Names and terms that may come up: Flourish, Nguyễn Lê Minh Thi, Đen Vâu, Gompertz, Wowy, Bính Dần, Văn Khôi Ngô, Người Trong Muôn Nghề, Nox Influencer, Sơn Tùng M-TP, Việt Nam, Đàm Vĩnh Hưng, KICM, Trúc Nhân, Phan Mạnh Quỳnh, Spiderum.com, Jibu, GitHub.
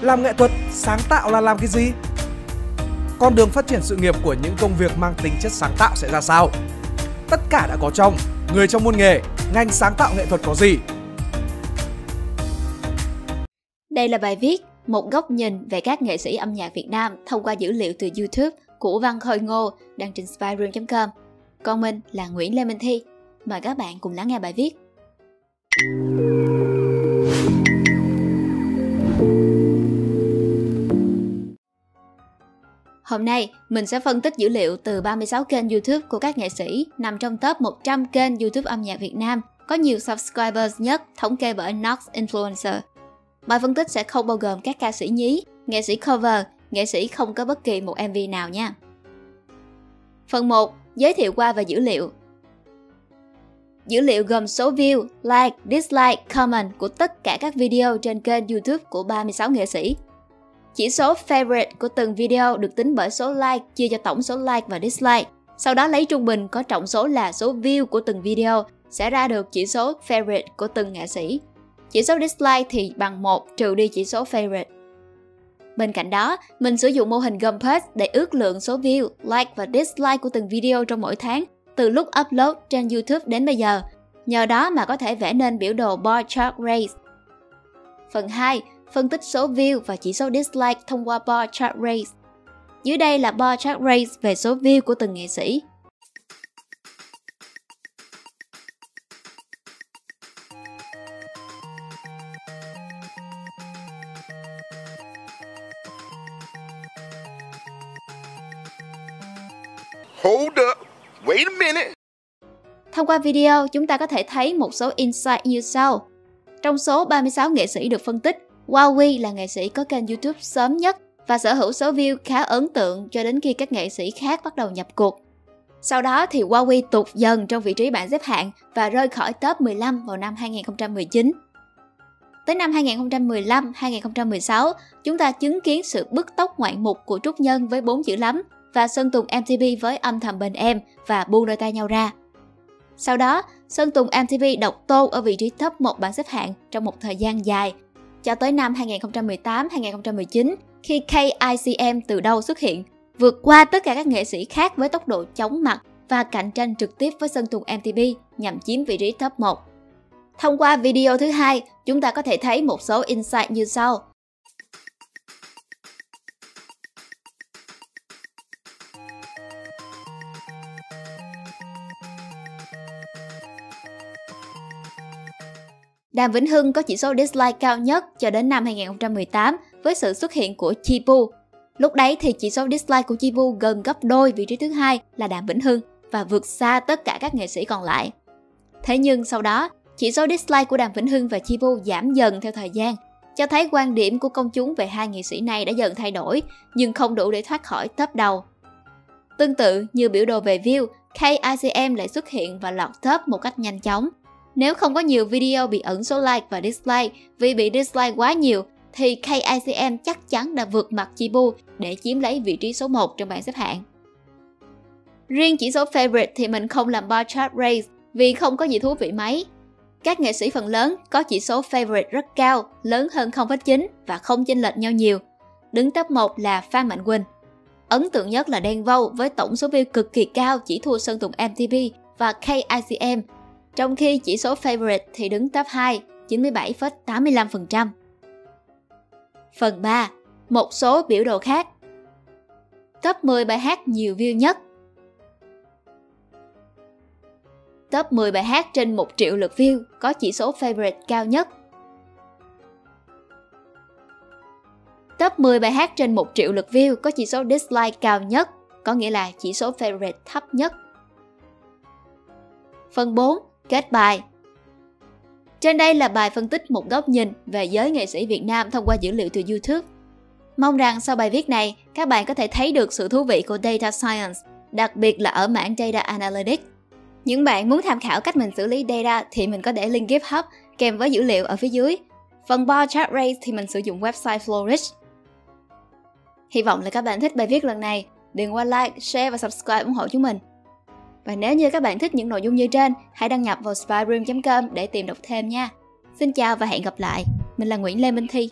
Làm nghệ thuật, sáng tạo là làm cái gì? Con đường phát triển sự nghiệp của những công việc mang tính chất sáng tạo sẽ ra sao? Tất cả đã có trong Người Trong Môn Nghề, ngành sáng tạo nghệ thuật có gì? Đây là bài viết Một góc nhìn về các nghệ sĩ âm nhạc Việt Nam thông qua dữ liệu từ YouTube của Văn Khôi Ngô đăng trên Spiderum.com. Còn mình là Nguyễn Lê Minh Thi. Mời các bạn cùng lắng nghe bài viết. Hôm nay, mình sẽ phân tích dữ liệu từ 36 kênh YouTube của các nghệ sĩ nằm trong top 100 kênh YouTube âm nhạc Việt Nam có nhiều subscribers nhất, thống kê bởi Nox Influencer. Bài phân tích sẽ không bao gồm các ca sĩ nhí, nghệ sĩ cover, nghệ sĩ không có bất kỳ một MV nào nha. Phần 1. Giới thiệu qua về dữ liệu. Dữ liệu gồm số view, like, dislike, comment của tất cả các video trên kênh YouTube của 36 nghệ sĩ. Chỉ số favorite của từng video được tính bởi số like chia cho tổng số like và dislike. Sau đó lấy trung bình có trọng số là số view của từng video sẽ ra được chỉ số favorite của từng nghệ sĩ. Chỉ số dislike thì bằng 1 trừ đi chỉ số favorite. Bên cạnh đó, mình sử dụng mô hình Gompertz để ước lượng số view, like và dislike của từng video trong mỗi tháng từ lúc upload trên YouTube đến bây giờ. Nhờ đó mà có thể vẽ nên biểu đồ bar chart race. Phần 2. Phân tích số view và chỉ số dislike thông qua bar chart race. Dưới đây là bar chart race về số view của từng nghệ sĩ. Hold up. Wait a minute. Thông qua video, chúng ta có thể thấy một số insight như sau. Trong số 36 nghệ sĩ được phân tích, Wowy là nghệ sĩ có kênh YouTube sớm nhất và sở hữu số view khá ấn tượng cho đến khi các nghệ sĩ khác bắt đầu nhập cuộc. Sau đó thì Wowy tụt dần trong vị trí bảng xếp hạng và rơi khỏi top 15 vào năm 2019. Tới năm 2015-2016, chúng ta chứng kiến sự bứt tốc ngoạn mục của Trúc Nhân với 4 chữ lắm và Sơn Tùng M-TP với Âm Thầm Bên Em và Buông Đôi Tay Nhau Ra. Sau đó, Sơn Tùng M-TP độc tôn ở vị trí top 1 bảng xếp hạng trong một thời gian dài, cho tới năm 2018-2019 khi KICM từ đâu xuất hiện, vượt qua tất cả các nghệ sĩ khác với tốc độ chóng mặt và cạnh tranh trực tiếp với Sơn Tùng M-TP nhằm chiếm vị trí top 1. Thông qua video thứ hai, chúng ta có thể thấy một số insight như sau. Đàm Vĩnh Hưng có chỉ số dislike cao nhất cho đến năm 2018 với sự xuất hiện của Jibu. Lúc đấy thì chỉ số dislike của Jibu gần gấp đôi vị trí thứ hai là Đàm Vĩnh Hưng và vượt xa tất cả các nghệ sĩ còn lại. Thế nhưng sau đó, chỉ số dislike của Đàm Vĩnh Hưng và Jibu giảm dần theo thời gian, cho thấy quan điểm của công chúng về hai nghệ sĩ này đã dần thay đổi nhưng không đủ để thoát khỏi top đầu. Tương tự như biểu đồ về view, KICM lại xuất hiện và lọt top một cách nhanh chóng. Nếu không có nhiều video bị ẩn số like và dislike vì bị dislike quá nhiều thì KICM chắc chắn đã vượt mặt Jibu để chiếm lấy vị trí số 1 trong bảng xếp hạng. Riêng chỉ số favorite thì mình không làm bar chart race vì không có gì thú vị mấy. Các nghệ sĩ phần lớn có chỉ số favorite rất cao, lớn hơn 0,9 và không chênh lệch nhau nhiều. Đứng top 1 là Phan Mạnh Quỳnh. Ấn tượng nhất là Đen Vâu với tổng số view cực kỳ cao chỉ thua Sơn Tùng M-TP và KICM. Trong khi chỉ số favorite thì đứng top 2, 97,85%. Phần 3. Một số biểu đồ khác. Top 10 bài hát nhiều view nhất. Top 10 bài hát trên 1 triệu lượt view có chỉ số favorite cao nhất. Top 10 bài hát trên 1 triệu lượt view có chỉ số dislike cao nhất, có nghĩa là chỉ số favorite thấp nhất. Phần 4. Kết bài. Trên đây là bài phân tích một góc nhìn về giới nghệ sĩ Việt Nam thông qua dữ liệu từ YouTube. Mong rằng sau bài viết này, các bạn có thể thấy được sự thú vị của Data Science, đặc biệt là ở mảng Data Analytics. Những bạn muốn tham khảo cách mình xử lý data thì mình có để link GitHub kèm với dữ liệu ở phía dưới. Phần bar chart race thì mình sử dụng website Flourish. Hy vọng là các bạn thích bài viết lần này. Đừng quên like, share và subscribe ủng hộ chúng mình. Và nếu như các bạn thích những nội dung như trên, hãy đăng nhập vào Spiderum.com để tìm đọc thêm nha. Xin chào và hẹn gặp lại. Mình là Nguyễn Lê Minh Thi.